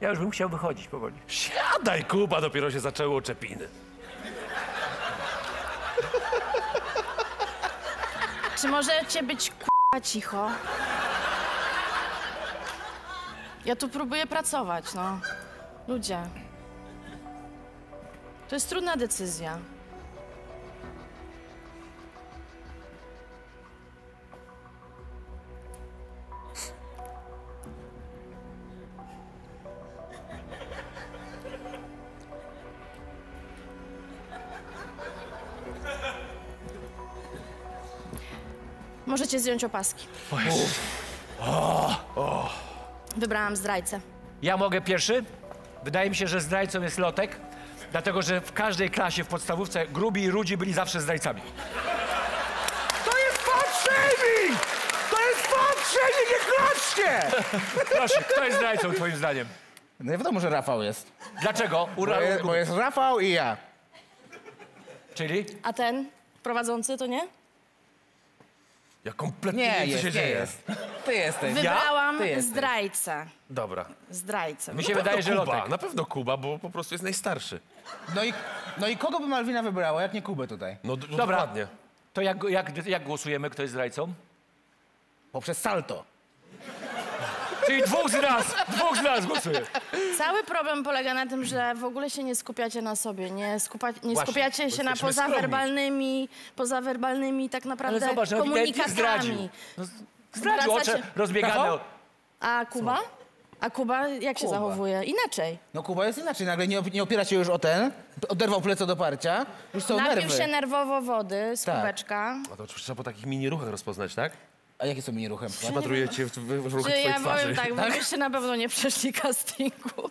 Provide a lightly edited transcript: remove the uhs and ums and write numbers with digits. Ja już bym chciał wychodzić powoli. Siadaj, Kuba, dopiero się zaczęły oczepiny. Czy możecie być k***a cicho? Ja tu próbuję pracować, no. Ludzie. To jest trudna decyzja. Możecie zdjąć opaski. Wybrałam zdrajcę. Ja mogę pierwszy? Wydaje mi się, że zdrajcą jest Lotek, dlatego że w każdej klasie w podstawówce grubi i rudzi byli zawsze zdrajcami. To jest podszejnik! To jest podszejnik, nie klaczcie! Proszę, kto jest zdrajcą twoim zdaniem? No wiadomo, że Rafał jest. Dlaczego? Bo jest Rafał i ja. Czyli? A ten prowadzący to nie? Ja kompletnie nie wiem, co się dzieje. Ty jesteś. Wybrałam zdrajcę. Dobra. Zdrajcę. Mi się wydaje, że Lotek. Na pewno Kuba, bo po prostu jest najstarszy. No i kogo by Malwina wybrała, jak nie Kubę tutaj? No dobra. Dokładnie. To jak głosujemy, kto jest zdrajcą? Poprzez salto. Czyli dwóch z nas głosuje. Cały problem polega na tym, że w ogóle się nie skupiacie na sobie, nie skupiacie się na pozawerbalnymi tak naprawdę ale zobacz, komunikatami. No, zdradził oczy, rozbiegane. A Kuba jak się zachowuje? Inaczej. No Kuba jest inaczej, nagle nie opiera się już o ten, oderwał pleco do parcia, już są nerwy. Napił się nerwowo wody z kubeczka. A to trzeba po takich mini ruchach rozpoznać, tak? A jakie są mini ruchem? Patrujecie w ruchu twojej twarzy. Ja powiem tak, bo byście na pewno nie przeszli castingu.